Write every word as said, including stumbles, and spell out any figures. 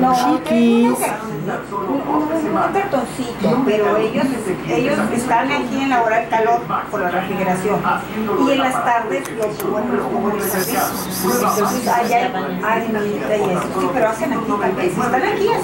No, Chiquis. Un cartoncito, pero ellos, ellos están aquí en la hora del calor por la refrigeración. Y en las tardes los suben los jugos de servicio. Entonces allá hay alimenta y eso. Sí, pero hacen aquí tal vez. Están aquí.